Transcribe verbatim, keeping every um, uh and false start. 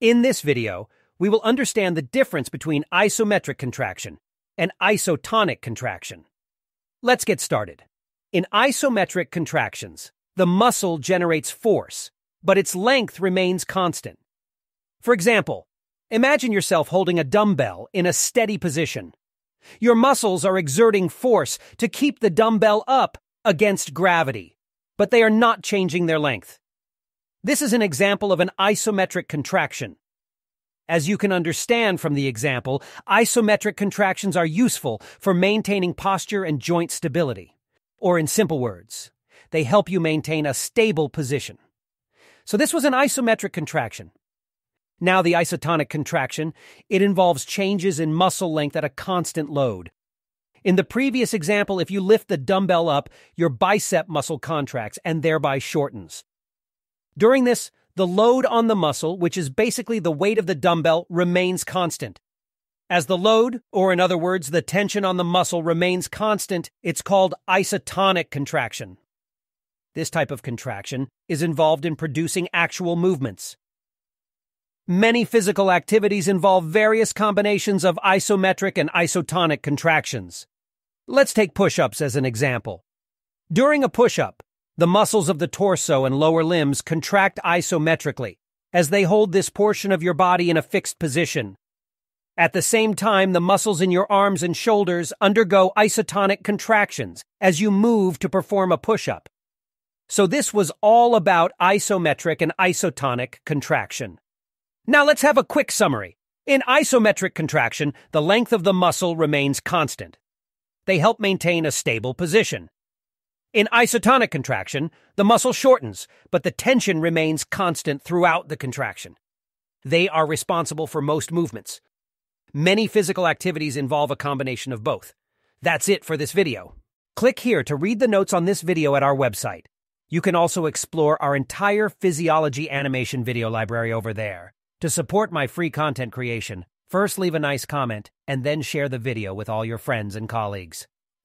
In this video, we will understand the difference between isometric contraction and isotonic contraction. Let's get started. In isometric contractions, the muscle generates force, but its length remains constant. For example, imagine yourself holding a dumbbell in a steady position. Your muscles are exerting force to keep the dumbbell up against gravity, but they are not changing their length. This is an example of an isometric contraction. As you can understand from the example, isometric contractions are useful for maintaining posture and joint stability. Or in simple words, they help you maintain a stable position. So this was an isometric contraction. Now the isotonic contraction, it involves changes in muscle length at a constant load. In the previous example, if you lift the dumbbell up, your bicep muscle contracts and thereby shortens. During this, the load on the muscle, which is basically the weight of the dumbbell, remains constant. As the load, or in other words, the tension on the muscle, remains constant, it's called isotonic contraction. This type of contraction is involved in producing actual movements. Many physical activities involve various combinations of isometric and isotonic contractions. Let's take push-ups as an example. During a push-up, the muscles of the torso and lower limbs contract isometrically as they hold this portion of your body in a fixed position. At the same time, the muscles in your arms and shoulders undergo isotonic contractions as you move to perform a push-up. So this was all about isometric and isotonic contraction. Now let's have a quick summary. In isometric contraction, the length of the muscle remains constant. They help maintain a stable position. In isotonic contraction, the muscle shortens, but the tension remains constant throughout the contraction. They are responsible for most movements. Many physical activities involve a combination of both. That's it for this video. Click here to read the notes on this video at our website. You can also explore our entire physiology animation video library over there. To support my free content creation, first leave a nice comment and then share the video with all your friends and colleagues.